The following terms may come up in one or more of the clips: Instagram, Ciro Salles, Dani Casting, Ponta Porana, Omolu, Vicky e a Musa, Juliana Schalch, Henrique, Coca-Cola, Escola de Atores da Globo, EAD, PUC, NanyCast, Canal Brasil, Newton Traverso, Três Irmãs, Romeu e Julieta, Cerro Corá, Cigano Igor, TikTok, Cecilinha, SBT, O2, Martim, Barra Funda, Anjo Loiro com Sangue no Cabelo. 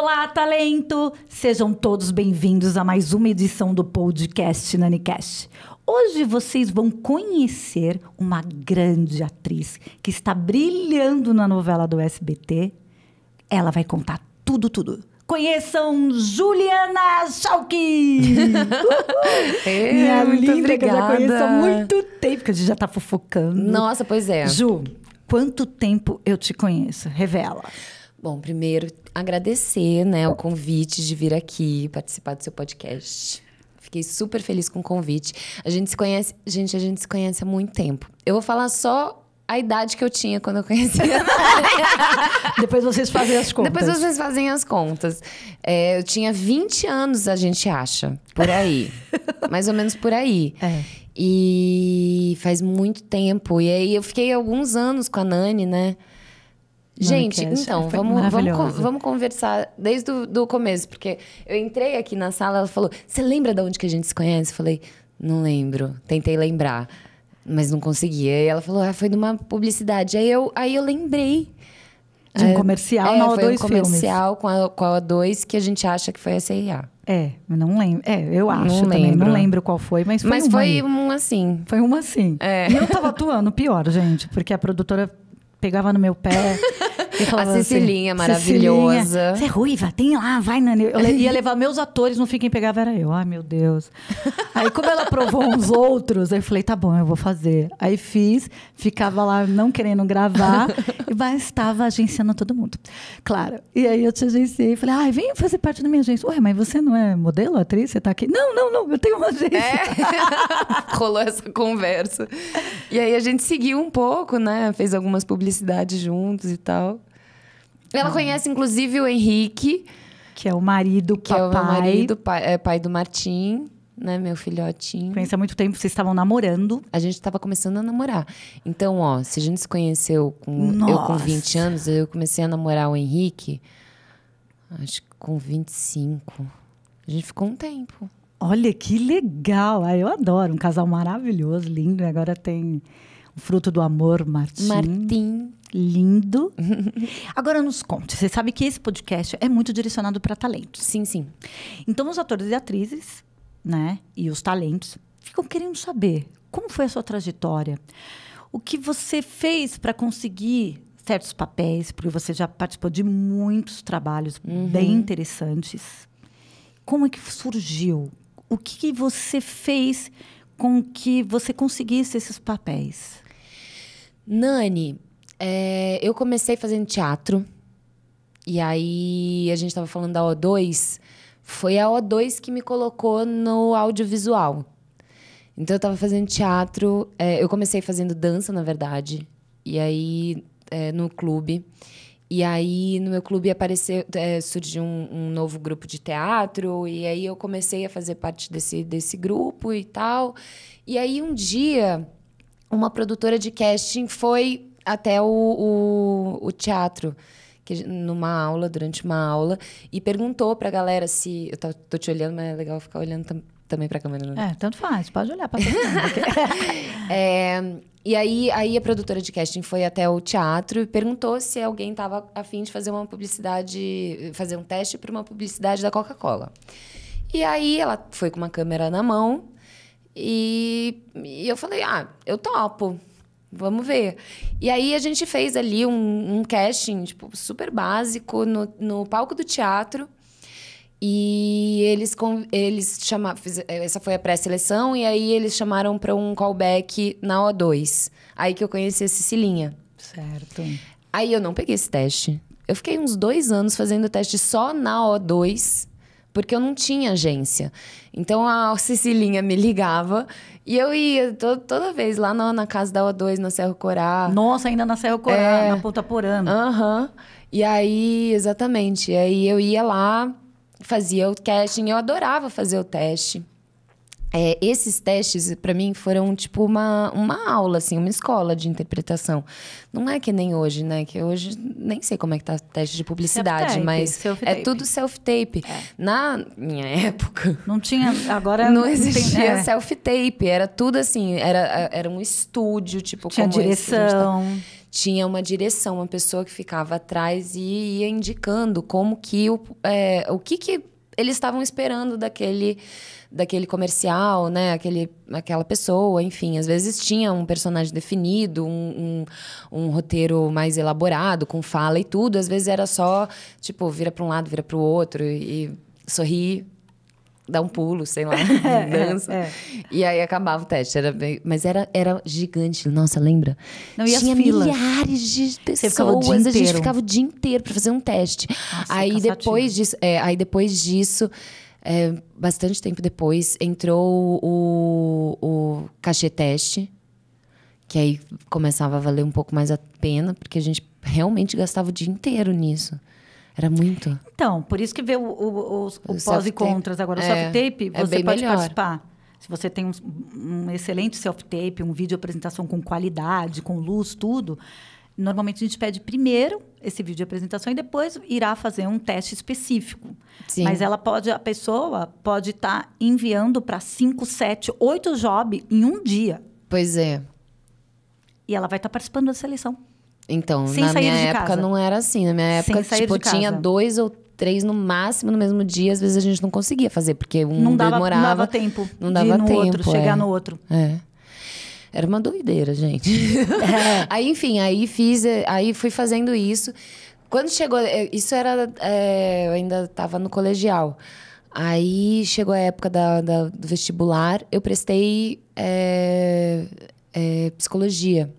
Olá, talento! Sejam todos bem-vindos a mais uma edição do podcast NanyCast. Hoje vocês vão conhecer uma grande atriz que está brilhando na novela do SBT. Ela vai contar tudo. Conheçam Juliana Schalch! Minha linda, que eu já conheço há muito tempo, que a gente já tá fofocando. Nossa, pois é. Ju, quanto tempo eu te conheço? Revela. Bom, primeiro, agradecer, né, o convite de vir aqui participar do seu podcast. Fiquei super feliz com o convite. A gente se conhece... Gente, a gente se conhece há muito tempo. Eu vou falar só a idade que eu tinha quando eu conheci a Depois vocês fazem as contas. Depois vocês fazem as contas. É, eu tinha 20 anos, a gente acha. Por aí. Mais ou menos por aí. É. E faz muito tempo. E aí eu fiquei alguns anos com a Nani, né? Gente, então, vamos conversar desde o começo. Porque eu entrei aqui na sala, ela falou... Você lembra de onde que a gente se conhece? Eu falei, não lembro. Tentei lembrar, mas não conseguia. E ela falou, ah, foi de uma publicidade. Aí eu lembrei. De um comercial na O2 Filmes. Foi um comercial com a O2 que a gente acha que foi a CIA. É, não lembro. É, eu acho não também. Lembro. Não lembro qual foi, mas foi Mas foi um assim. Foi um assim. É. E eu tava atuando pior, gente. Porque a produtora... Pegava no meu pé e falava assim... A Cecilinha, assim, maravilhosa. Cecilinha, você é ruiva, tem lá, vai, Nani. Eu ia levar meus atores, não fiquem pegava, era eu. Ai, meu Deus. Aí, como ela aprovou uns outros, aí eu falei, tá bom, eu vou fazer. Aí fiz, ficava lá não querendo gravar, mas estava agenciando todo mundo. Claro. E aí eu te agenciei e falei, ai, vem fazer parte da minha agência. Ué, mas você não é modelo, atriz? Você tá aqui? Não, eu tenho uma agência. É. Rolou essa conversa. E aí a gente seguiu um pouco, né? Fez algumas publicidades juntos e tal. Ela conhece, inclusive, o Henrique. Que é o marido, pai do Martim, né? Meu filhotinho. Conhece há muito tempo, vocês estavam namorando. A gente estava começando a namorar. Então, ó, se a gente se conheceu eu com 20 anos, eu comecei a namorar o Henrique, acho que com 25. A gente ficou um tempo. Olha, que legal! Ah, eu adoro, um casal maravilhoso, lindo. Agora tem... Fruto do amor, Martim. Lindo. Agora nos conte. Você sabe que esse podcast é muito direcionado para talentos. Sim. Então, os atores e atrizes, né? E os talentos ficam querendo saber como foi a sua trajetória. O que você fez para conseguir certos papéis, porque você já participou de muitos trabalhos bem interessantes. Como é que surgiu? O que você fez com que você conseguisse esses papéis? Nani, eu comecei fazendo teatro. E aí, a gente estava falando da O2. Foi a O2 que me colocou no audiovisual. Então, eu estava fazendo teatro. Eu comecei fazendo dança, na verdade. E aí, no clube. E aí, no meu clube, surgiu um novo grupo de teatro. E aí, eu comecei a fazer parte desse grupo e tal. E aí, um dia... Uma produtora de casting foi até o teatro, durante uma aula, e perguntou pra galera se... Eu tô te olhando, mas é legal ficar olhando também pra câmera. Né? É, tanto faz, pode olhar pra câmera. Porque... e aí a produtora de casting foi até o teatro e perguntou se alguém tava a fim de fazer uma publicidade, fazer um teste pra uma publicidade da Coca-Cola. E aí ela foi com uma câmera na mão, e eu falei, eu topo, vamos ver. E aí a gente fez ali um casting tipo, super básico no palco do teatro. E eles chamaram... Essa foi a pré-seleção. E aí eles chamaram para um callback na O2. Aí que eu conheci a Cecilinha. Certo. Aí eu não peguei esse teste. Eu fiquei uns 2 anos fazendo teste só na O2... Porque eu não tinha agência. Então, a Cecilinha me ligava. E eu ia toda vez lá na casa da O2, na Cerro Corá. Nossa, ainda na Cerro Corá, na Ponta Porana. Aham. E aí, exatamente. E aí, eu ia lá, fazia o casting. Eu adorava fazer o teste. Esses testes, para mim, foram tipo uma aula, assim, uma escola de interpretação. Não é que nem hoje, né? Que hoje, nem sei como é que tá teste de publicidade, mas é tudo self-tape. É. Na minha época... Não tinha, agora... Não existia self-tape, era tudo assim, era um estúdio, tipo... Tinha como direção... Tinha uma direção, uma pessoa que ficava atrás e ia indicando como que... O que eles estavam esperando daquele comercial, né? Aquela pessoa, enfim. Às vezes tinha um personagem definido, um roteiro mais elaborado, com fala e tudo. Às vezes era só, tipo, vira para um lado, vira para o outro e sorri, dá um pulo, sei lá, dança. E aí acabava o teste. Mas era gigante. Nossa, lembra? Não, e tinha milhares de pessoas. A gente ficava o dia inteiro para fazer um teste. Nossa, aí, depois disso... bastante tempo depois, entrou o cachê teste, que aí começava a valer um pouco mais a pena, porque a gente realmente gastava o dia inteiro nisso. Era muito. Então, por isso que vê o pós e contras. Agora, o self-tape, você pode participar. Se você tem um excelente self-tape, um vídeo apresentação com qualidade, com luz, tudo... Normalmente, a gente pede primeiro esse vídeo de apresentação e depois irá fazer um teste específico. Sim. Mas a pessoa pode estar enviando para 5, 7, 8 jobs em um dia. Pois é. E ela vai estar participando da seleção. Então, na minha época não era assim. Na minha época, tipo, tinha 2 ou 3 no máximo no mesmo dia. Às vezes, a gente não conseguia fazer, porque um demorava. Não dava tempo. Não dava tempo. Chegar no outro. É. Era uma doideira, gente. Aí, enfim, aí fui fazendo isso. Quando chegou... Isso era... eu ainda estava no colegial. Aí chegou a época do vestibular. Eu prestei psicologia.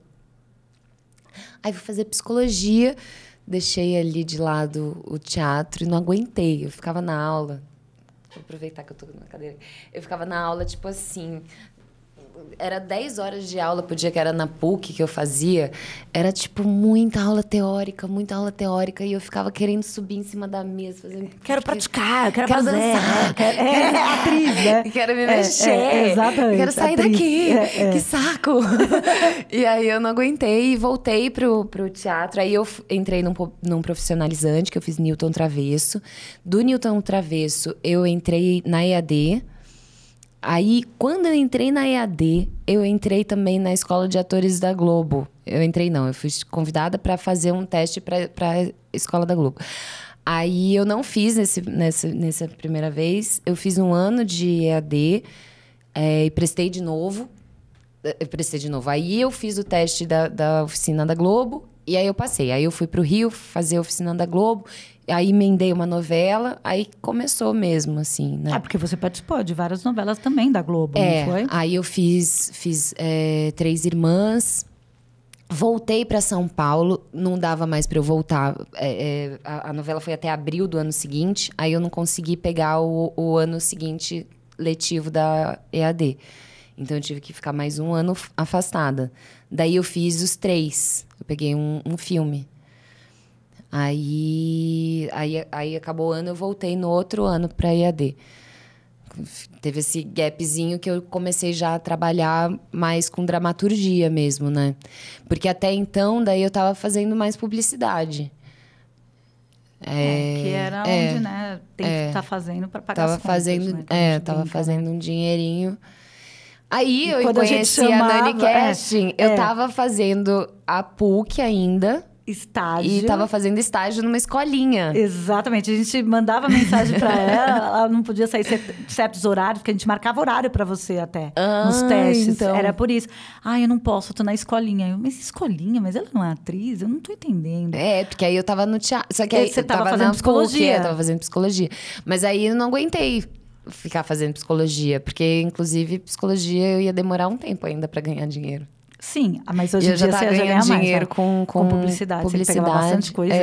Aí fui fazer psicologia. Deixei ali de lado o teatro e não aguentei. Eu ficava na aula... Vou aproveitar que eu tô na cadeira. Eu ficava na aula, tipo assim... Era 10 horas de aula por dia, que era na PUC que eu fazia. Era, tipo, muita aula teórica. E eu ficava querendo subir em cima da mesa. Fazendo... Quero praticar, eu quero dançar. Quero atriz, né? Quero me mexer. Exatamente. Quero sair daqui. Que saco. E aí eu não aguentei e voltei pro teatro. Aí eu entrei num profissionalizante, que eu fiz Newton Traverso. Do Newton Traverso, eu entrei na EAD. Aí, quando eu entrei na EAD, eu entrei também na Escola de Atores da Globo. Eu fui convidada para fazer um teste para a Escola da Globo. Aí, eu não fiz nessa primeira vez. Eu fiz um ano de EAD e prestei de novo. Aí, eu fiz o teste da oficina da Globo e aí eu passei. Aí, eu fui para o Rio fazer a oficina da Globo. Aí emendei uma novela, aí começou mesmo, assim, né? Ah, porque você participou de várias novelas também da Globo, não foi? Aí eu fiz Três Irmãs, voltei para São Paulo, não dava mais para eu voltar. A novela foi até abril do ano seguinte, aí eu não consegui pegar o ano seguinte letivo da EAD. Então, eu tive que ficar mais um ano afastada. Daí eu fiz os 3, eu peguei um filme. Aí acabou o ano, eu voltei no outro ano para EAD. Teve esse gapzinho que eu comecei já a trabalhar mais com dramaturgia mesmo, né? Porque até então, daí eu estava fazendo mais publicidade. Que era onde, né? Tem que estar fazendo para pagar as contas, fazendo, né? Tava fazendo um dinheirinho... Aí eu conheci a Dani Casting. Eu tava fazendo a PUC ainda. Estágio. E tava fazendo estágio numa escolinha. Exatamente. A gente mandava mensagem pra ela. Ela não podia sair certos horários, porque a gente marcava horário pra você até. Nos testes. Então. Era por isso. Eu não posso, eu tô na escolinha. Mas escolinha? Mas ela não é atriz? Eu não tô entendendo. Porque aí eu tava no teatro. Só que aí você tava fazendo psicologia. PUC, eu tava fazendo psicologia. Mas aí eu não aguentei ficar fazendo psicologia, porque inclusive psicologia eu ia demorar um tempo ainda para ganhar dinheiro. Sim, mas hoje em dia você ganha mais, dinheiro, né? com publicidade. Você pegava bastante coisa.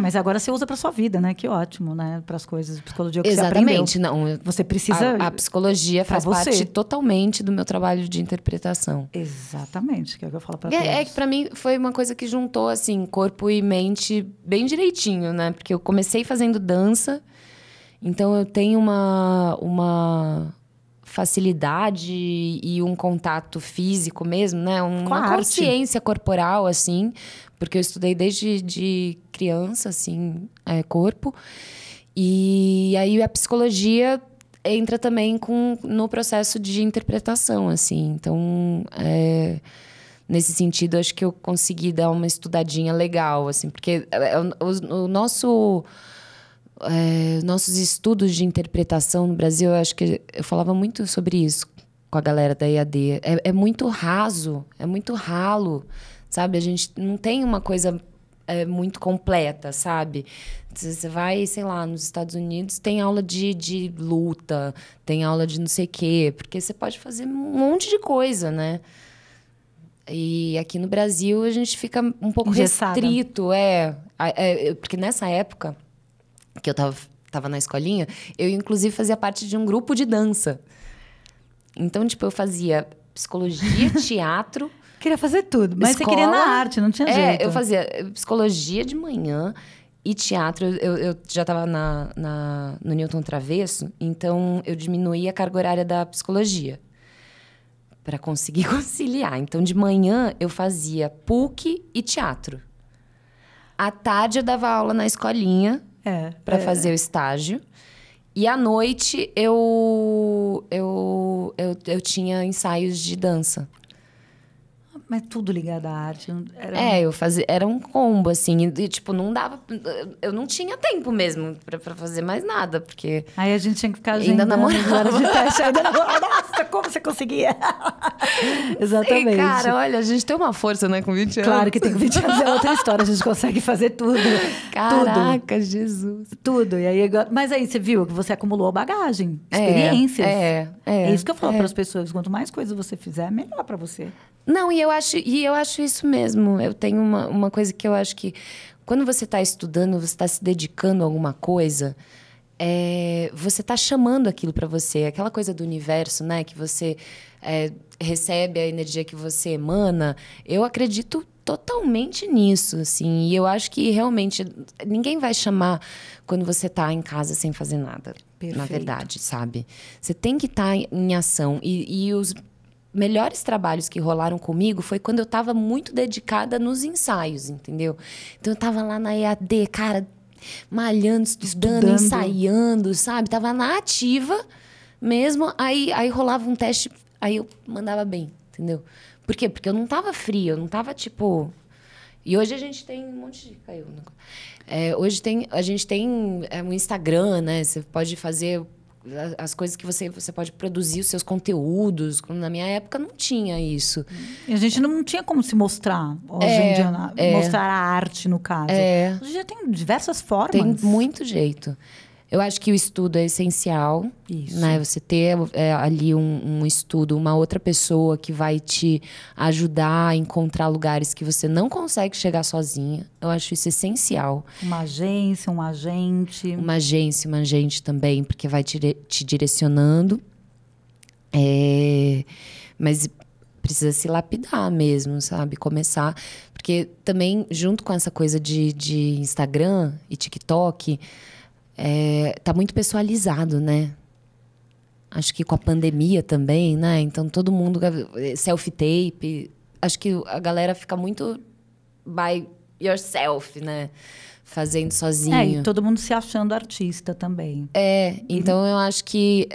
Mas agora você usa para sua vida, né? Que ótimo, né? Para as coisas, psicologia que você aprendeu. Não, você precisa. A psicologia faz parte totalmente do meu trabalho de interpretação. Exatamente, que é o que eu falo para todos. Que para mim foi uma coisa que juntou assim corpo e mente bem direitinho, né? Porque eu comecei fazendo dança. Então, eu tenho uma facilidade e um contato físico mesmo, né? Uma consciência corporal, assim, porque eu estudei desde de criança, assim, corpo. E aí a psicologia entra também no processo de interpretação, assim. Então, nesse sentido, acho que eu consegui dar uma estudadinha legal, assim, porque nossos estudos de interpretação no Brasil, eu acho que eu falava muito sobre isso com a galera da EAD. É muito raso, é muito ralo, sabe? A gente não tem uma coisa muito completa, sabe? Você vai, sei lá, nos Estados Unidos tem aula de luta, tem aula de não sei o quê, porque você pode fazer um monte de coisa, né? E aqui no Brasil a gente fica um pouco restrito, porque nessa época que eu tava na escolinha, eu, inclusive, fazia parte de um grupo de dança. Então, tipo, eu fazia psicologia, teatro... Queria fazer tudo, mas escola, você queria na arte, não tinha jeito. Eu fazia psicologia de manhã e teatro. Eu já tava no Newton Traverso, então eu diminuí a carga horária da psicologia para conseguir conciliar. Então, de manhã, eu fazia PUC e teatro. À tarde, eu dava aula na escolinha... para fazer o estágio. E à noite eu tinha ensaios de dança. Mas tudo ligado à arte. Era... eu fazia, era um combo, assim. E, tipo, não dava... Eu não tinha tempo mesmo pra fazer mais nada, porque... Aí a gente tinha que ficar agendando. Ainda namorava. De teste, ainda namorava. Nossa, como você conseguia? Exatamente. Sei, cara, olha, a gente tem uma força, né, com 20 anos. Claro que tem, com 20 anos é outra história. A gente consegue fazer tudo. Caraca, tudo. Jesus. Tudo. E aí agora... Mas aí você viu que você acumulou bagagem, experiências. É isso que eu falo para as pessoas. Quanto mais coisas você fizer, melhor para você. Não, e eu acho isso mesmo. Eu tenho uma coisa que eu acho que... Quando você está estudando, você está se dedicando a alguma coisa, você está chamando aquilo para você. Aquela coisa do universo, né? Que você recebe a energia que você emana. Eu acredito totalmente nisso, assim. E eu acho que, realmente, ninguém vai chamar quando você está em casa sem fazer nada. Perfeito. Na verdade, sabe? Você tem que estar em ação. E os... melhores trabalhos que rolaram comigo foi quando eu estava muito dedicada nos ensaios, entendeu? Então, eu estava lá na EAD, cara, malhando, estudando, ensaiando, sabe? Tava na ativa mesmo, aí rolava um teste, aí eu mandava bem, entendeu? Por quê? Porque eu não estava fria, eu não estava, tipo... E hoje a gente tem um monte de... Caiu. Hoje a gente tem um Instagram, né? Você pode fazer... as coisas que você pode produzir, os seus conteúdos. Na minha época, não tinha isso. E a gente não tinha como se mostrar, hoje em dia, mostrar a arte, no caso. Hoje já tem diversas formas. Tem muito jeito. Eu acho que o estudo é essencial. Isso. Né? Você ter ali um estudo, uma outra pessoa que vai te ajudar a encontrar lugares que você não consegue chegar sozinha. Eu acho isso essencial. Uma agência, um agente. Uma agência, um agente também, porque vai te direcionando. Mas precisa se lapidar mesmo, sabe? Começar. Porque também, junto com essa coisa de Instagram e TikTok... tá muito pessoalizado, né? Acho que com a pandemia também, né? Então, todo mundo... Selfie tape. Acho que a galera fica muito by yourself, né? Fazendo sozinho. E todo mundo se achando artista também. Então eu acho que...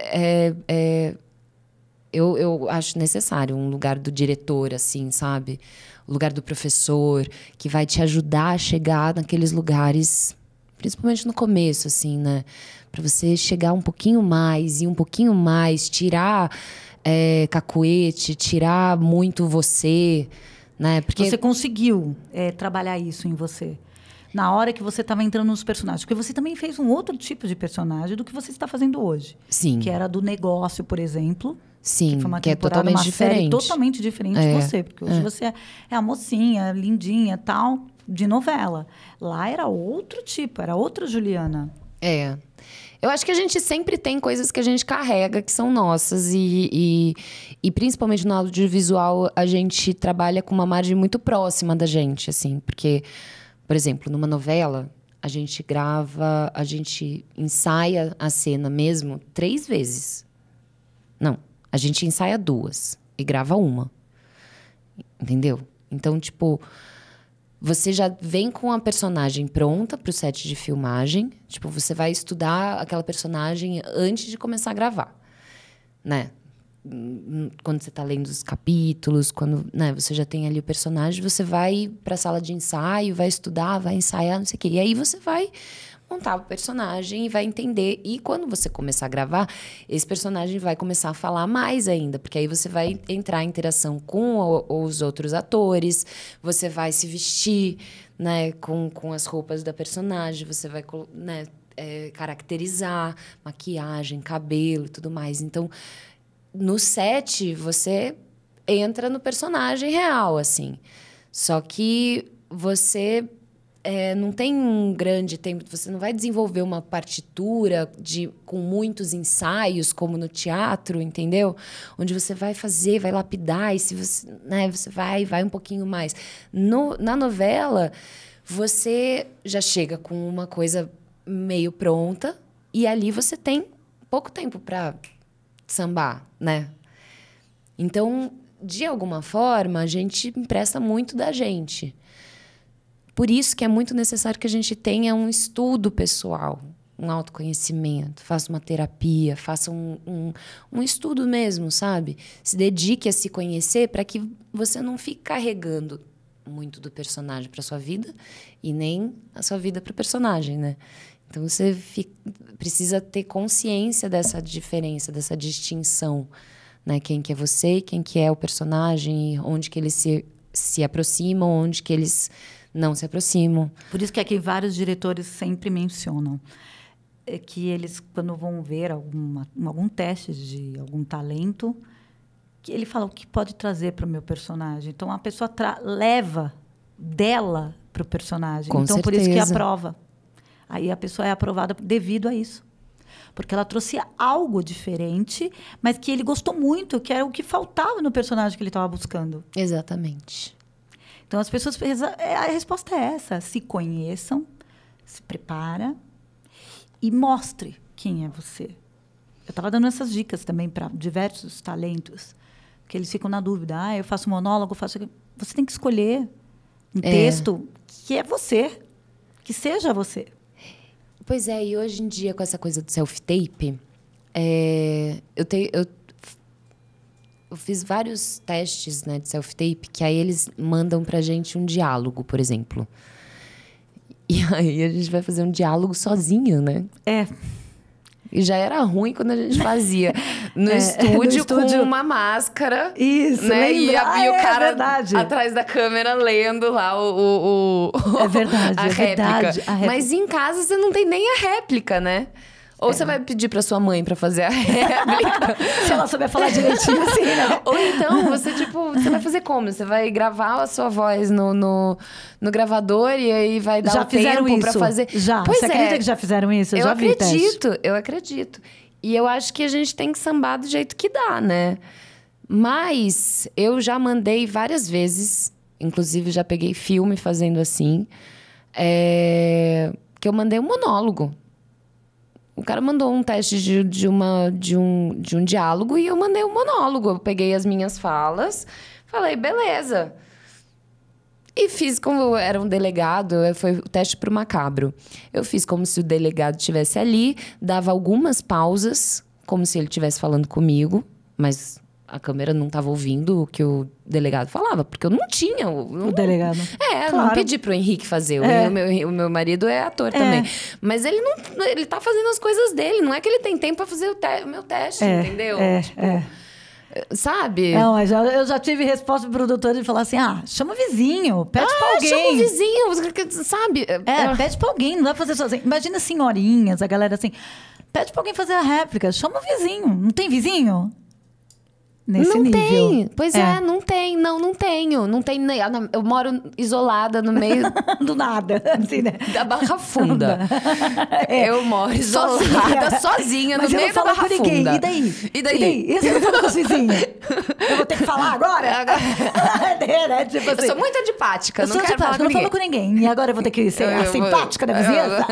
eu acho necessário um lugar do diretor, assim, sabe? O lugar do professor, que vai te ajudar a chegar naqueles lugares... Principalmente no começo, assim, né? Pra você chegar um pouquinho mais, e um pouquinho mais, tirar cacuete, tirar muito você, né? Porque... Você conseguiu trabalhar isso em você. Na hora que você estava entrando nos personagens. Porque você também fez um outro tipo de personagem do que você está fazendo hoje. Sim. Que era do negócio, por exemplo. Sim, que foi uma temporada, totalmente diferente. Série totalmente diferente de você. Porque hoje você é a mocinha, lindinha, tal... de novela. Lá era outro tipo, era outra Juliana. Eu acho que a gente sempre tem coisas que a gente carrega, que são nossas. E principalmente no audiovisual, a gente trabalha com uma margem muito próxima da gente, assim. Porque, por exemplo, numa novela, a gente grava, a gente ensaia a cena mesmo 3 vezes. Não, A gente ensaia duas e grava uma. Entendeu? Então, tipo, você já vem com a personagem pronta pro set de filmagem. Tipo, você vai estudar aquela personagem antes de começar a gravar, né? Quando você tá lendo os capítulos, quando, né, você já tem ali o personagem, você vai pra sala de ensaio, vai estudar, vai ensaiar, não sei o quê. E aí você vai montar o personagem e vai entender. E quando você começar a gravar, esse personagem vai começar a falar mais ainda, porque aí você vai entrar em interação com os outros atores, você vai se vestir, né, com as roupas da personagem, você vai, né, caracterizar, maquiagem, cabelo e tudo mais. Então, no set, você entra no personagem real, assim. Só que você não tem um grande tempo. Você não vai desenvolver uma partitura com muitos ensaios, como no teatro, entendeu? Onde você vai fazer, vai lapidar, e se você, né, você vai um pouquinho mais. Na novela, você já chega com uma coisa meio pronta, e ali você tem pouco tempo para sambar, né? Então, de alguma forma, a gente empresta muito da gente. Por isso que é muito necessário que a gente tenha um estudo pessoal, um autoconhecimento, faça uma terapia, faça um estudo mesmo, sabe? Se dedique a se conhecer para que você não fique carregando muito do personagem para sua vida e nem a sua vida para o personagem, né? Então, você precisa ter consciência dessa diferença, dessa distinção, né? Quem que é você e quem que é o personagem, onde que eles se aproximam, onde que eles não se aproximam. Por isso que aqui vários diretores sempre mencionam que eles, quando vão ver algum teste de algum talento, que ele fala o que pode trazer para o meu personagem. Então, a pessoa leva dela para o personagem. Com certeza. Por isso que é a prova. Aí a pessoa é aprovada devido a isso. Porque ela trouxe algo diferente, mas que ele gostou muito, que era o que faltava no personagem que ele estava buscando. Exatamente. Então, as pessoas... A resposta é essa. Se conheçam, se prepara e mostre quem é você. Eu estava dando essas dicas também para diversos talentos, que eles ficam na dúvida. Ah, eu faço monólogo, faço... Você tem que escolher um texto que é você, que seja você. Pois é, e hoje em dia, com essa coisa do self-tape, eu fiz vários testes, né, de self-tape, que aí eles mandam pra gente um diálogo, por exemplo. E aí a gente vai fazer um diálogo sozinho, né? É. E já era ruim quando a gente fazia no estúdio com uma máscara. Isso, né? E o cara verdade. Atrás da câmera lendo lá o a réplica. Mas em casa você não tem nem a réplica, né? Ou você vai pedir pra sua mãe pra fazer a réplica. Se ela souber falar direitinho, assim, né? Ou então, você, tipo, você vai fazer como? Você vai gravar a sua voz no gravador e aí vai dar já um tempo isso. pra fazer. Já. Pois você acredita que já fizeram isso? Eu já acredito, eu acredito. E eu acho que a gente tem que sambar do jeito que dá, né? Mas eu já mandei várias vezes, inclusive já peguei filme fazendo assim, que eu mandei um monólogo. O cara mandou um teste de um diálogo e eu mandei um monólogo. Eu peguei as minhas falas, falei, beleza. E fiz como eu era um delegado, foi o teste pro macabro. Eu fiz como se o delegado estivesse ali, dava algumas pausas, como se ele estivesse falando comigo, mas a câmera não estava ouvindo o que o delegado falava, porque eu não tinha... o delegado. Claro. Eu não pedi pro Henrique fazer. O meu marido é ator também. Mas ele não... Ele tá fazendo as coisas dele. Não é que ele tem tempo para fazer o meu teste, entendeu? Sabe? Não, mas eu já tive resposta pro doutor de falar assim, chama o vizinho, pede pra alguém. Chama o vizinho, sabe? Pede pra alguém, não dá pra fazer sozinho. Imagina as senhorinhas, a galera assim, pede pra alguém fazer a réplica, chama o vizinho. Não tem vizinho? Nesse nível. Pois não tem. Não tenho. Não tem. Eu moro isolada no meio... Do nada. Assim, né? Da Barra Funda. Eu moro isolada, sozinha, no meio da Barra Funda. E daí? E você não fala com os vizinhos? Eu vou ter que falar agora? Tipo assim, eu sou muito antipática. Eu não falo com ninguém. E agora eu vou ter que ser simpática da vizinhança?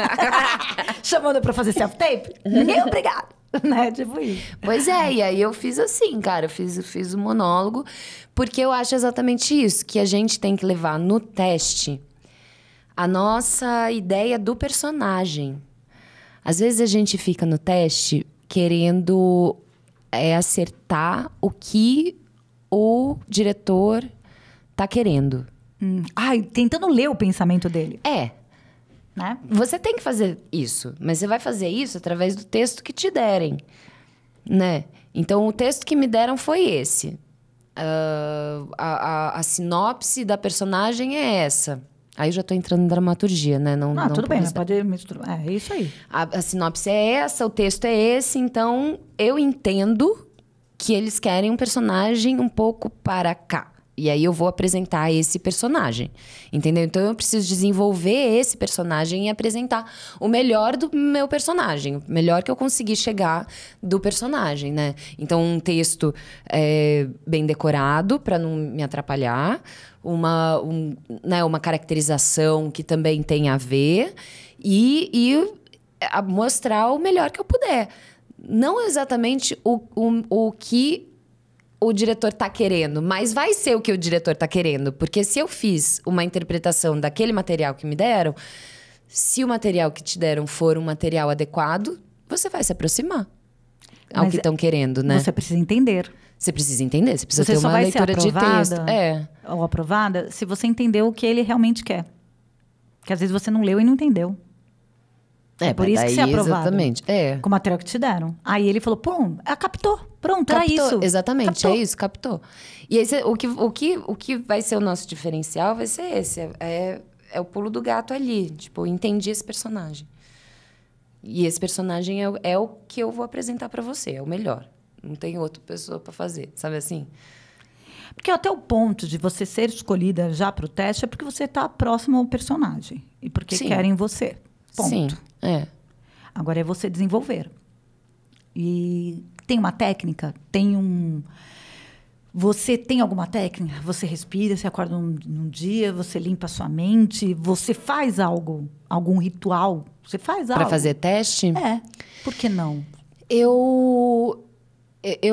Chamando pra fazer self-tape? Ninguém é obrigado. né? Tipo isso. Pois é, e aí eu fiz assim, cara, eu fiz um monólogo, porque eu acho exatamente isso, que a gente tem que levar no teste a nossa ideia do personagem. Às vezes a gente fica no teste querendo acertar o que o diretor tá querendo. Ai, tentando ler o pensamento dele. É. Né? Você tem que fazer isso, mas você vai fazer isso através do texto que te derem, né? Então, o texto que me deram foi esse. A sinopse da personagem é essa. Aí eu já tô entrando em dramaturgia, né? Não, tudo bem, mas pode misturar. É isso aí. A sinopse é essa, o texto é esse. Então, eu entendo que eles querem um personagem um pouco para cá. E aí eu vou apresentar esse personagem, entendeu? Então eu preciso desenvolver esse personagem e apresentar o melhor do meu personagem, o melhor que eu conseguir chegar do personagem, né? Então um texto bem decorado para não me atrapalhar, uma caracterização que também tem a ver e mostrar o melhor que eu puder. Não exatamente o que o diretor tá querendo, mas vai ser o que o diretor tá querendo. Porque se eu fiz uma interpretação daquele material que me deram, se o material que te deram for um material adequado, você vai se aproximar ao que estão querendo, né? Você precisa entender. Você precisa entender, você precisa ter uma leitura de texto. É. Ou aprovada, se você entender o que ele realmente quer. Porque às vezes você não leu e não entendeu. É por isso que você é aprovado. Exatamente. É. Com o material que te deram. Aí ele falou, pum, captou. Pronto, era isso. Exatamente, captou. É isso, captou. E aí, o que vai ser o nosso diferencial vai ser esse. É o pulo do gato ali. Tipo, eu entendi esse personagem. E esse personagem é o que eu vou apresentar pra você. É o melhor. Não tem outra pessoa pra fazer, sabe assim? Porque até o ponto de você ser escolhida já pro teste é porque você tá próximo ao personagem. E porque Sim. querem você. Ponto. Sim. É. Agora é você desenvolver. E tem uma técnica? Você tem alguma técnica? Você respira, você acorda num dia, você limpa a sua mente, você faz algo, algum ritual? Você faz algo? Pra fazer teste? É. Por que não? Eu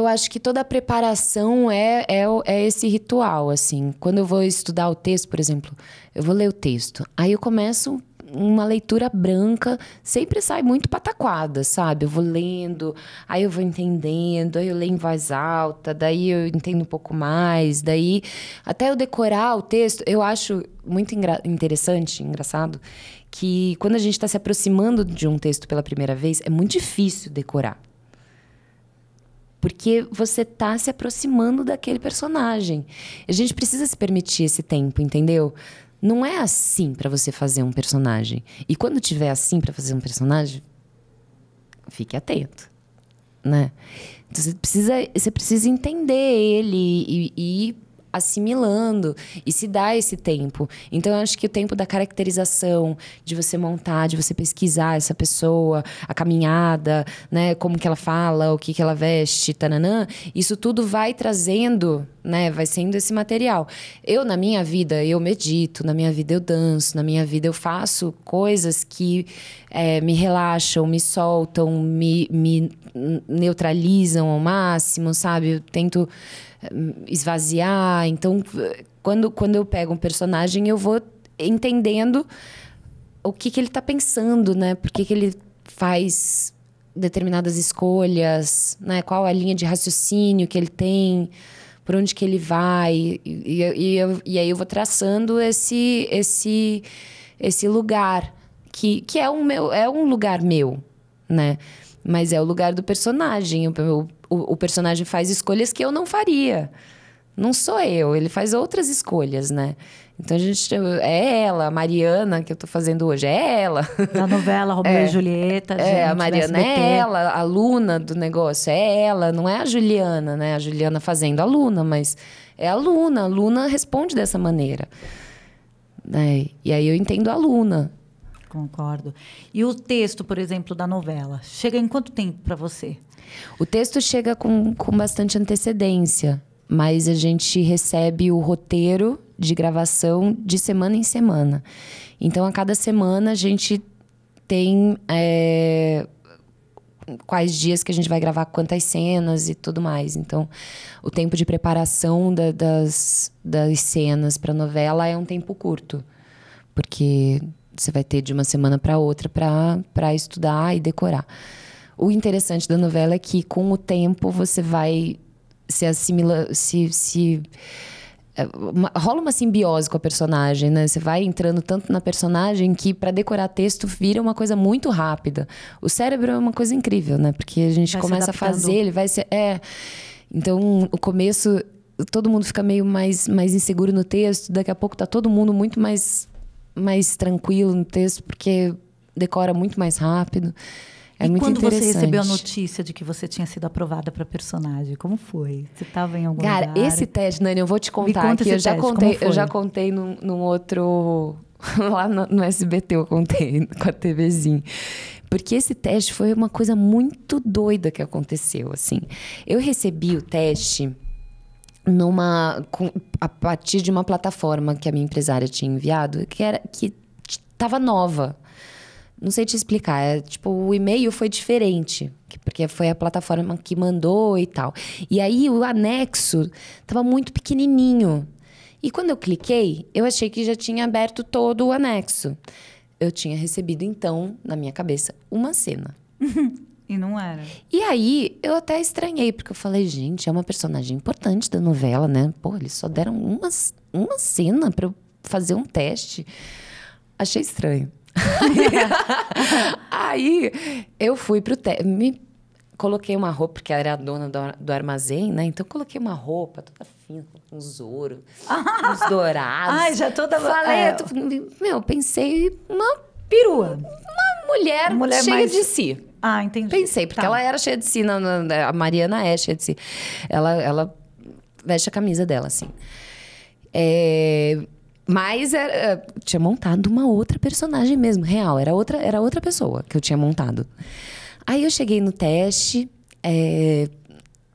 acho que toda a preparação é esse ritual, assim. Quando eu vou estudar o texto, por exemplo, eu vou ler o texto. Aí eu começo uma leitura branca, sempre sai muito pataquada, sabe? Eu vou lendo, aí eu vou entendendo, aí eu leio em voz alta, daí eu entendo um pouco mais, daí até eu decorar o texto. Eu acho muito engraçado, que quando a gente está se aproximando de um texto pela primeira vez, é muito difícil decorar. Porque você está se aproximando daquele personagem. A gente precisa se permitir esse tempo, entendeu? Não é assim pra você fazer um personagem. E quando tiver assim pra fazer um personagem, fique atento, né? Então, você precisa entender ele e ir assimilando e se dar esse tempo. Então, eu acho que o tempo da caracterização, de você montar, de você pesquisar essa pessoa, a caminhada, né? Como que ela fala, o que ela veste, tananã. Isso tudo vai trazendo... né? Vai sendo esse material. Eu, na minha vida, eu medito. Na minha vida, eu danço. Na minha vida, eu faço coisas que me relaxam, me soltam, me neutralizam ao máximo, sabe? Eu tento esvaziar. Então, quando eu pego um personagem, eu vou entendendo o que ele tá pensando, né? Por que ele faz determinadas escolhas, né? Qual a linha de raciocínio que ele tem, por onde que ele vai, e aí eu vou traçando esse lugar, que é um lugar meu, né? Mas é o lugar do personagem, o personagem faz escolhas que eu não faria, não sou eu, ele faz outras escolhas, né? Então, a gente... É ela, a Mariana, que eu tô fazendo hoje. É ela. Da novela, Romeu e Julieta. Gente, a Mariana é ela, a aluna do negócio. É ela, não é a Juliana, né? A Juliana fazendo a Luna, mas é a Luna. A Luna responde dessa maneira. É, e aí eu entendo a Luna. Concordo. E o texto, por exemplo, da novela? Chega em quanto tempo para você? O texto chega com bastante antecedência. Mas a gente recebe o roteiro de gravação de semana em semana. Então, a cada semana, a gente tem quais dias que a gente vai gravar quantas cenas e tudo mais. Então, o tempo de preparação das cenas para a novela é um tempo curto, porque você vai ter de uma semana para outra para estudar e decorar. O interessante da novela é que, com o tempo, você vai se assimilando, rola uma simbiose com a personagem, né? Você vai entrando tanto na personagem que, para decorar texto, vira uma coisa muito rápida. O cérebro é uma coisa incrível, né? Porque a gente começa a fazer, ele vai ser... Então, o começo, todo mundo fica meio mais inseguro no texto. Daqui a pouco tá todo mundo muito mais tranquilo no texto, porque decora muito mais rápido. É muito interessante. E quando você recebeu a notícia de que você tinha sido aprovada para personagem, como foi? Você estava em algum lugar? Cara, esse teste, Nani, eu vou te contar aqui. Eu já contei num outro... Lá no SBT eu contei, com a TVzinha. Porque esse teste foi uma coisa muito doida que aconteceu, assim. Eu recebi o teste a partir de uma plataforma que a minha empresária tinha enviado, que estava nova. Não sei te explicar, tipo, o e-mail foi diferente, porque foi a plataforma que mandou e tal. E aí o anexo estava muito pequenininho. E quando eu cliquei, eu achei que já tinha aberto todo o anexo. Eu tinha recebido, então, na minha cabeça, uma cena. E não era. E aí eu até estranhei, porque eu falei, gente, é uma personagem importante da novela, né? Pô, eles só deram uma cena para eu fazer um teste. Achei estranho. Aí eu fui pro teste, coloquei uma roupa, porque era a dona do armazém, né? Então coloquei uma roupa toda fina, com uns ouro, uns dourados. Ai, já toda... Falei, meu, pensei uma perua. Uma mulher cheia mais... de si. Ah, entendi. Pensei, porque ela era cheia de si, a Mariana é cheia de si. Ela veste a camisa dela, assim. Mas tinha montado uma outra personagem mesmo, real. Era outra pessoa que eu tinha montado. Aí eu cheguei no teste,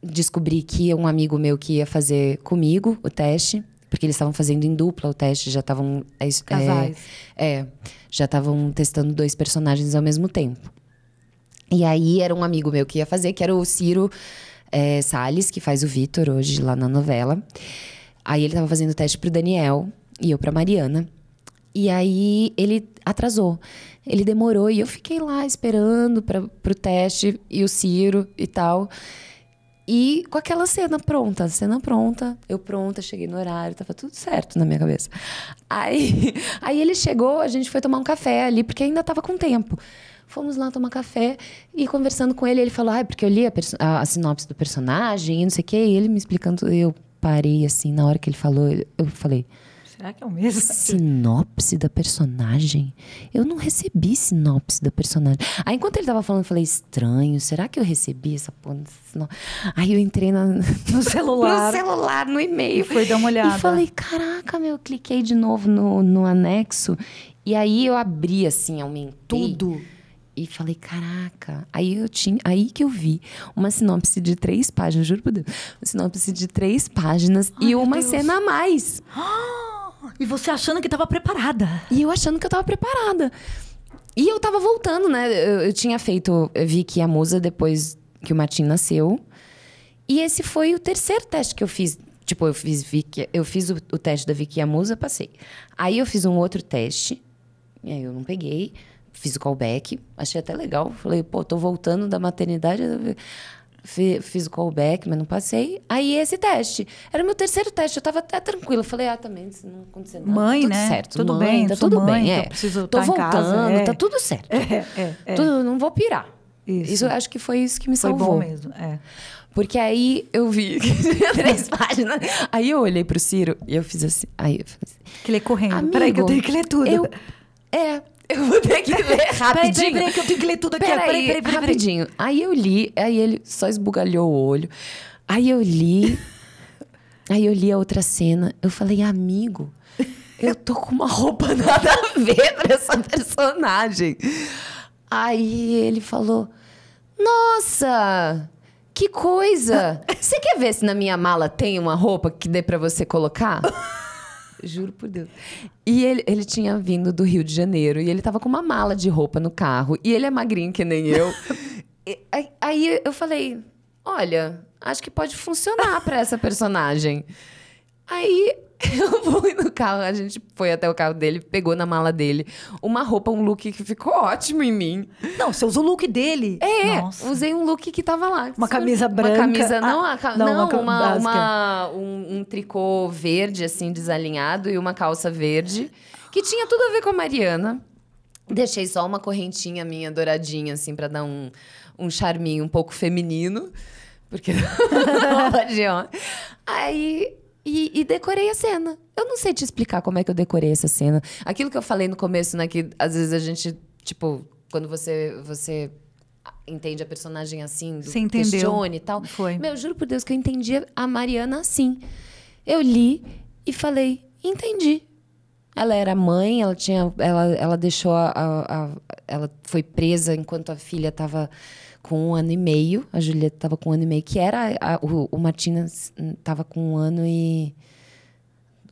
descobri que um amigo meu que ia fazer comigo o teste, porque eles estavam fazendo em dupla o teste, já estavam... Casais. Já estavam testando dois personagens ao mesmo tempo. E aí era um amigo meu que ia fazer, que era o Ciro Salles, que faz o Vitor hoje lá na novela. Aí ele estava fazendo o teste pro Daniel... E eu pra Mariana. E aí ele atrasou. Ele demorou e eu fiquei lá esperando pro teste e o Ciro e tal. E com aquela cena pronta. Eu pronta, cheguei no horário, tava tudo certo na minha cabeça. Aí ele chegou, a gente foi tomar um café ali, porque ainda tava com tempo. Fomos lá tomar café e conversando com ele, ele falou, porque eu li a sinopse do personagem e não sei o quê. E ele me explicando, eu parei assim, na hora que ele falou, eu falei... Será que é o mesmo? Sinopse da personagem? Eu não recebi sinopse da personagem. Aí, enquanto ele tava falando, eu falei, estranho, será que eu recebi essa porra? Aí eu entrei no celular, no e-mail. E fui dar uma olhada. E falei, caraca, eu cliquei de novo no anexo. E aí eu abri, assim, aumentei. Tudo. E falei, caraca. Aí que eu vi uma sinopse de 3 páginas, juro por Deus. Uma sinopse de 3 páginas. Ai, e uma cena a mais. Ah! E você achando que estava preparada. E eu achando que eu estava preparada. E eu estava voltando, né? Eu tinha feito Vicky e a Musa depois que o Martim nasceu. E esse foi o terceiro teste que eu fiz. Tipo, eu fiz o teste da Vicky e a Musa, passei. Aí eu fiz um outro teste. E aí eu não peguei. Fiz o callback. Achei até legal. Falei, pô, tô voltando da maternidade... Fiz o callback, mas não passei. Aí esse teste. Era o meu terceiro teste. Eu tava até tranquila. Falei, também, se não acontecer nada. Mãe, tudo né? Certo. Tudo mãe, bem, tá tudo mãe, bem. Então tô voltando, tá tudo certo. Tudo, não vou pirar. Isso, acho que foi isso que me salvou. Foi bom mesmo, Porque aí eu vi 3 páginas. Aí eu olhei pro Ciro e eu fiz assim. Aí eu falei assim. Que lê correndo. Amigo, peraí, que eu tenho que ler tudo. Eu vou ter que ler rapidinho. Peraí, que eu tenho que ler tudo aqui. Peraí. Rapidinho. Aí eu li, aí ele só esbugalhou o olho. Aí eu li, a outra cena. Eu falei, amigo, eu tô com uma roupa nada a ver pra essa personagem. Aí ele falou, nossa, que coisa. Você quer ver se na minha mala tem uma roupa que dê pra você colocar? Juro por Deus. E ele tinha vindo do Rio de Janeiro. E ele tava com uma mala de roupa no carro. E ele é magrinho que nem eu. Aí eu falei, olha, acho que pode funcionar para essa personagem. Aí eu fui no carro, a gente foi até o carro dele, pegou na mala dele uma roupa, um look que ficou ótimo em mim. Não, você usou o look dele? É, nossa, usei um look que tava lá. Uma camisa branca. Uma camisa, não, um tricô verde, assim, desalinhado e uma calça verde, que tinha tudo a ver com a Mariana. Deixei só uma correntinha minha douradinha, assim, pra dar um charminho um pouco feminino. Porque não pode, ó. Aí... E decorei a cena. Eu não sei te explicar como é que eu decorei essa cena. Aquilo que eu falei no começo, né? Que às vezes a gente, tipo... Quando você entende a personagem assim, do questione e tal. Foi. Meu, juro por Deus que eu entendi a Mariana assim. Eu li e falei, entendi. Ela era mãe, ela deixou ela foi presa enquanto a filha estava com 1 ano e meio. A Julieta estava com 1 ano e meio, que era... O Martim estava com 1 ano e...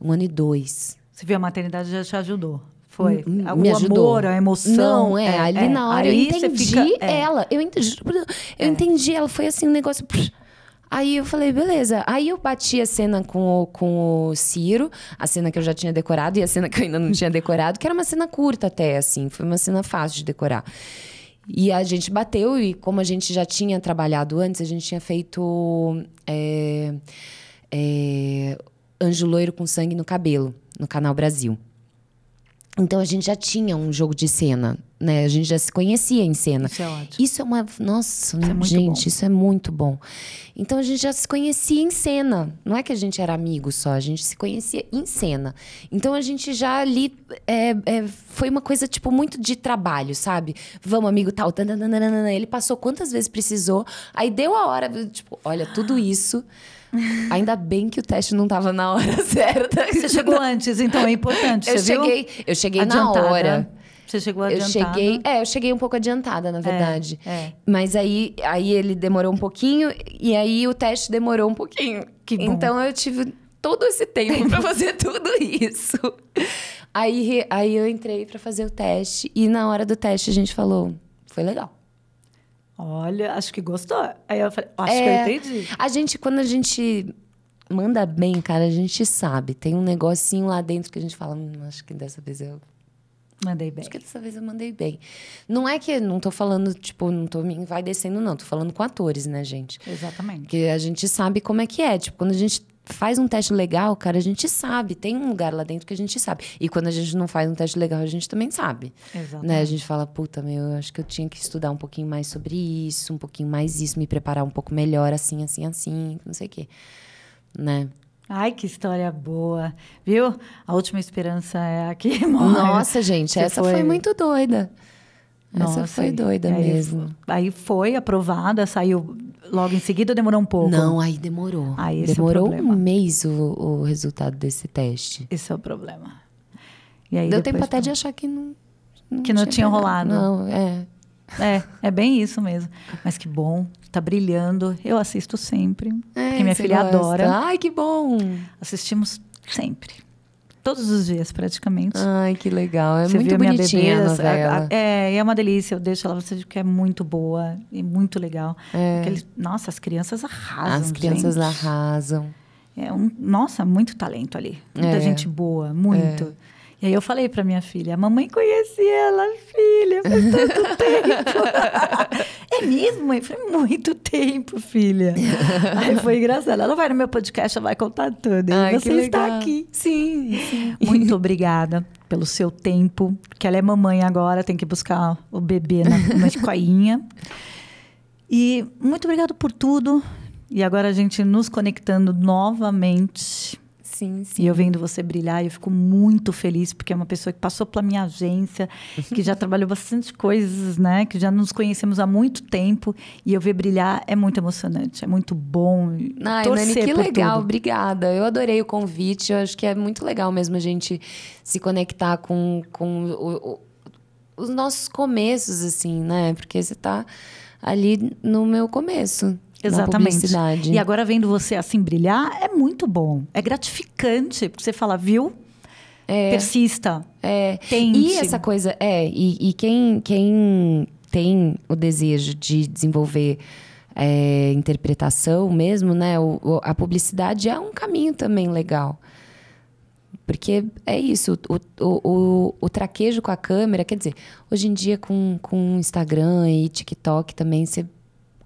1 ano e 2. Você viu, a maternidade já te ajudou. Foi. Me ajudou. O amor, a emoção. Não, ali na hora eu entendi ela. Eu entendi, ela foi assim, um negócio... Aí eu falei, beleza. Aí eu bati a cena com o Ciro, a cena que eu já tinha decorado e a cena que eu ainda não tinha decorado, que era uma cena curta até, assim. Foi uma cena fácil de decorar. E a gente bateu, e como a gente já tinha trabalhado antes, a gente tinha feito Anjo Loiro com Sangue no Cabelo, no Canal Brasil. Então a gente já tinha um jogo de cena, né? A gente já se conhecia em cena. Isso é ótimo. Isso é uma... Nossa, isso é muito, gente, bom. Isso é muito bom. Então a gente já se conhecia em cena. Não é que a gente era amigo só, a gente se conhecia em cena. Então a gente já ali... foi uma coisa, tipo, muito de trabalho, sabe? Vamos, amigo, tal. Tananana. Ele passou quantas vezes precisou. Aí deu a hora, tipo, olha, tudo isso... Ainda bem que o teste não estava na hora certa. Você chegou antes, então é importante. Eu cheguei adiantada. Na hora. Você chegou adiantada? Eu cheguei um pouco adiantada, na verdade. Mas aí ele demorou um pouquinho e aí o teste demorou um pouquinho. Que bom. Então eu tive todo esse tempo para fazer tudo isso. Aí eu entrei para fazer o teste e na hora do teste a gente falou, foi legal. Olha, acho que gostou. Aí eu falei, acho que eu entendi. Quando a gente manda bem, cara, a gente sabe. Tem um negocinho lá dentro que a gente fala, acho que dessa vez eu... Mandei bem. Acho que dessa vez eu mandei bem. Não é que... Não tô falando, tipo, não tô me envaidecendo, não. Tô falando com atores, né, gente? Exatamente. Porque a gente sabe como é que é. Tipo, quando a gente faz um teste legal, cara, a gente sabe. Tem um lugar lá dentro que a gente sabe. E quando a gente não faz um teste legal, a gente também sabe. Exato. Né? A gente fala, puta, meu, eu acho que eu tinha que estudar um pouquinho mais sobre isso, um pouquinho mais isso, me preparar um pouco melhor, assim, assim, assim, não sei o quê. Né? Ai, que história boa. Viu? A última esperança é aqui. Nossa, gente, você essa foi muito doida. Nossa, essa foi doida mesmo. Aí foi aprovada, saiu... Logo em seguida, demorou um pouco? Não, aí demorou. Aí demorou um mês o resultado desse teste. Esse é o problema. E aí, deu tempo até de achar que não tinha rolado. Não, é bem isso mesmo. Mas que bom, tá brilhando. Eu assisto sempre, porque minha filha adora. Ai, que bom! Assistimos sempre. Todos os dias, praticamente. Ai, que legal. É muito bonitinha a novela. É uma delícia. Eu deixo ela, porque é muito boa e muito legal. Nossa, as crianças arrasam, as crianças, gente, arrasam. Nossa, muito talento ali. Muita gente boa, muito. E aí eu falei pra minha filha, a mamãe conhecia ela, filha, faz tanto tempo. É mesmo, mãe? Foi muito tempo, filha. Aí foi engraçado. Ela vai no meu podcast, ela vai contar tudo. Ai, você está aqui. Sim, sim. Muito obrigada pelo seu tempo, porque ela é mamãe agora, tem que buscar o bebê na escolinha. E muito obrigada por tudo. E agora a gente nos conectando novamente. Sim, sim. E eu vendo você brilhar, eu fico muito feliz, porque é uma pessoa que passou pela minha agência, que já trabalhou bastante coisas, né? Que já nos conhecemos há muito tempo. E eu ver brilhar é muito emocionante, é muito bom. Ai, Nani, que legal, tudo. Obrigada. Eu adorei o convite, eu acho que é muito legal mesmo a gente se conectar com os nossos começos, assim, né? Porque você tá ali no meu começo. Exatamente. E agora vendo você assim brilhar, é muito bom. É gratificante, porque você fala, viu? Persista. Tente. E essa coisa, e quem tem o desejo de desenvolver interpretação mesmo, né? A publicidade é um caminho também legal. Porque é isso, o traquejo com a câmera, quer dizer, hoje em dia com Instagram e TikTok também você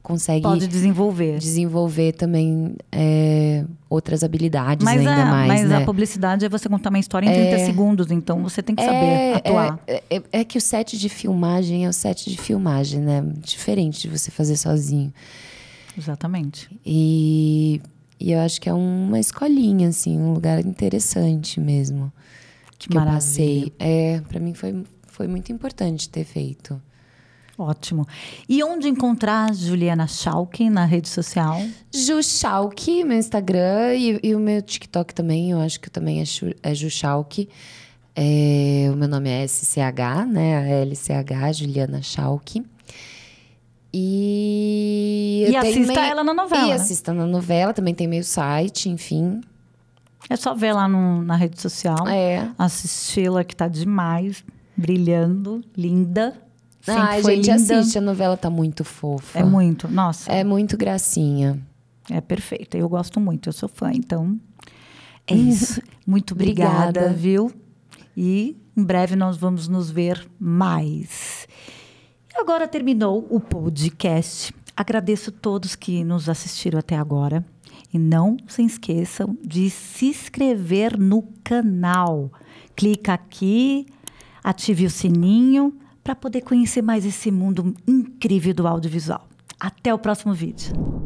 consegue... Pode desenvolver. Desenvolver também outras habilidades ainda mais, mas né? A publicidade é você contar uma história em 30 segundos, então você tem que saber atuar. É que o set de filmagem é o set de filmagem, né? Diferente de você fazer sozinho. Exatamente. E eu acho que é uma escolinha, assim, um lugar interessante mesmo. Que eu passei. Para mim foi muito importante ter feito. Ótimo. E onde encontrar Juliana Schalch na rede social? Ju Schalch, meu Instagram e o meu TikTok também. Eu acho que também é Ju Schalch. O meu nome é SCH, né? LCH, Juliana Schalch. E assista ela na novela. E assista na novela, também tem meio site, enfim. É só ver lá na rede social. Assisti-la, que tá demais, brilhando, linda. Sempre foi gente, linda. Assiste, a novela tá muito fofa. É muito, nossa. É muito gracinha. É perfeita, eu gosto muito, eu sou fã, então é isso. Muito obrigada, viu? E em breve nós vamos nos ver mais. Agora terminou o podcast. Agradeço a todos que nos assistiram até agora. E não se esqueçam de se inscrever no canal. Clica aqui, ative o sininho para poder conhecer mais esse mundo incrível do audiovisual. Até o próximo vídeo.